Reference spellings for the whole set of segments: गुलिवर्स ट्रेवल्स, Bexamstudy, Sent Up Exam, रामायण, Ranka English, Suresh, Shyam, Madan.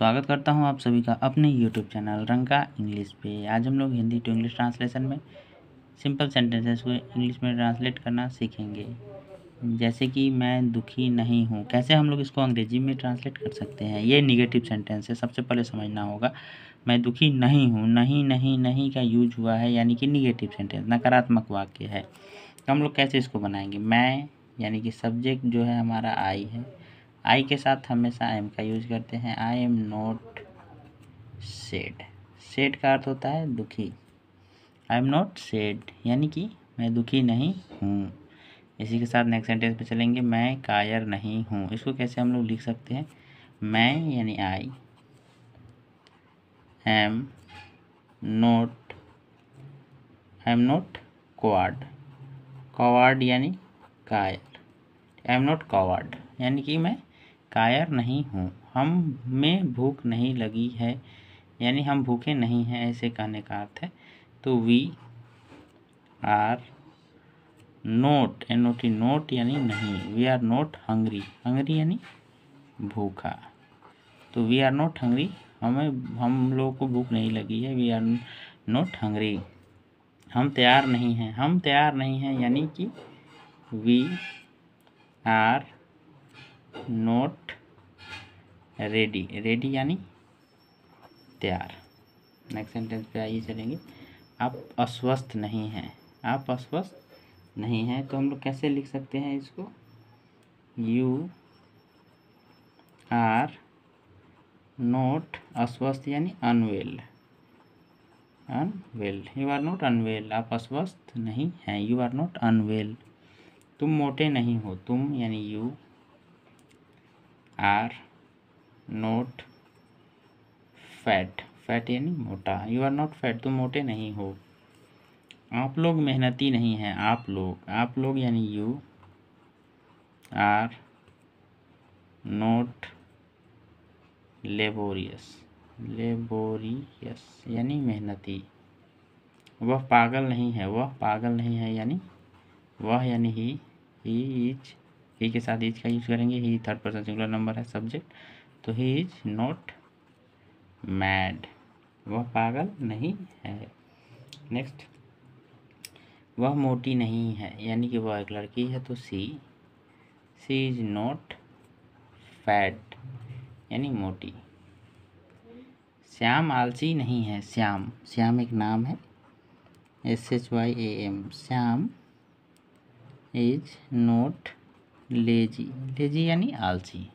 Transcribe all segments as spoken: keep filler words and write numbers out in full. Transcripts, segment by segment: स्वागत करता हूं आप सभी का अपने यूट्यूब चैनल रंका इंग्लिश पे। आज हम लोग हिंदी टू इंग्लिश ट्रांसलेशन में सिंपल सेंटेंसेस को इंग्लिश में ट्रांसलेट करना सीखेंगे। जैसे कि मैं दुखी नहीं हूं, कैसे हम लोग इसको अंग्रेजी में ट्रांसलेट कर सकते हैं। ये निगेटिव सेंटेंस है, सबसे पहले समझना होगा। मैं दुखी नहीं हूँ, नहीं नहीं नहीं का यूज हुआ है, यानी कि निगेटिव सेंटेंस, नकारात्मक वाक्य है। तो हम लोग कैसे इसको बनाएंगे। मैं यानी कि सब्जेक्ट जो है हमारा आई है, आई के साथ हमेशा आई एम का यूज करते हैं। I am not sad, sad का अर्थ होता है दुखी। आई एम नॉट सैड यानी कि मैं दुखी नहीं हूँ। इसी के साथ नेक्स्ट सेंटेंस पे चलेंगे। मैं कायर नहीं हूँ, इसको कैसे हम लोग लिख सकते हैं। मैं यानी I am not, I am not coward, coward यानी कायर। आई एम नॉट कॉवर्ड यानी कि मैं कायर नहीं हूँ। हम में भूख नहीं लगी है, यानी हम भूखे नहीं हैं, ऐसे कहने का अर्थ है। तो we are not, N O T not यानी नहीं, we are not hungry, hungry यानी भूखा। तो वी आर नोट हंग्री, हमें हम लोगों को भूख नहीं लगी है। वी आर नोट हंग्री, हम तैयार नहीं हैं, हम तैयार नहीं हैं यानी कि we are not ready, ready यानी तैयार। नेक्स्ट सेंटेंस पे आइए चलेंगे। आप अस्वस्थ नहीं हैं, आप अस्वस्थ नहीं हैं, तो हम लोग कैसे लिख सकते हैं इसको। यू आर नोट अस्वस्थ यानी unwell, unwell, you are not unwell, आप अस्वस्थ नहीं हैं, यू आर नोट अनवेल। तुम मोटे नहीं हो, तुम यानी you are not fat, fat यानी मोटा, यू आर नॉट फैट, तुम मोटे नहीं हो। आप लोग मेहनती नहीं हैं, आप लोग, आप लोग यानी you are not laborious, laborious यानी मेहनती। वह पागल नहीं है, वह पागल नहीं है यानी वह यानी ही, ही इज, ही के साथ इज का यूज करेंगे। He third person singular number है, सब्जेक्ट। तो ही इज नॉट मैड, वह पागल नहीं है। नेक्स्ट, वह मोटी नहीं है यानी कि वह एक लड़की है। तो she, she is not fat यानी मोटी। श्याम आलसी नहीं है, श्याम, श्याम एक नाम है, S H Y A M, Shyam is not lazy, lazy यानी आलसी।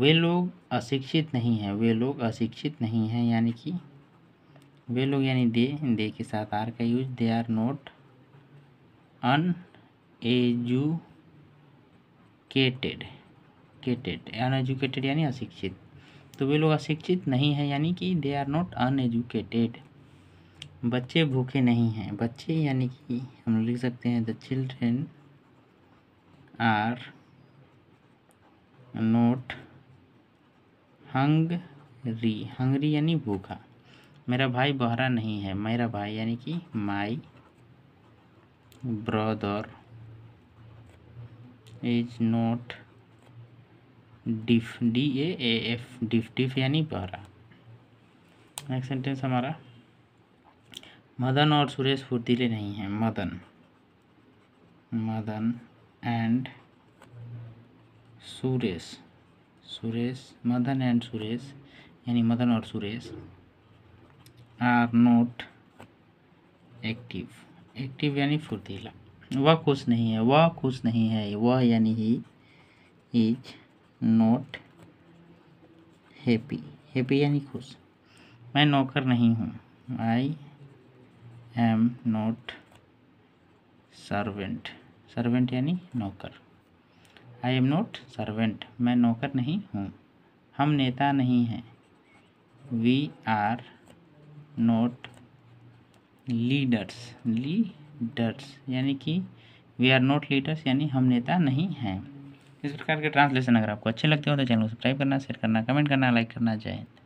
वे लोग अशिक्षित नहीं हैं, वे लोग अशिक्षित नहीं हैं यानी कि वे लोग यानी दे, दे के साथ आर का use. They are not uneducated, केटेड अनएजुकेटेड यानी अशिक्षित। तो वे लोग अशिक्षित नहीं हैं यानी कि दे आर नॉट अनएजुकेटेड। बच्चे भूखे नहीं हैं, बच्चे यानी कि हम लिख सकते हैं the children are not hungry, hungry यानी भूखा। मेरा भाई बहरा नहीं है, मेरा भाई यानी कि my brother is not deaf, D A A F, deaf, deaf यानी बहरा। नेक्स्ट सेंटेंस हमारा, मदन और सुरेश फुर्तीले नहीं हैं। मदन, मदन एंड सुरेश, सुरेश, मदन एंड सुरेश यानी मदन और Suresh are not active, active यानी फुर्तीला। वह खुश नहीं है, वह खुश नहीं है, वह यानी he is not happy, happy यानी खुश। मैं नौकर नहीं हूँ, I am not servant, servant यानी नौकर। आई एम नॉट सर्वेंट, मैं नौकर नहीं हूँ। हम नेता नहीं हैं, we are not leaders, leaders यानी कि वी आर नॉट लीडर्स यानी हम नेता नहीं हैं। इस प्रकार के ट्रांसलेशन अगर आपको अच्छे लगते हो तो चैनल को सब्सक्राइब करना, शेयर करना, कमेंट करना, लाइक करना। जय हिंद।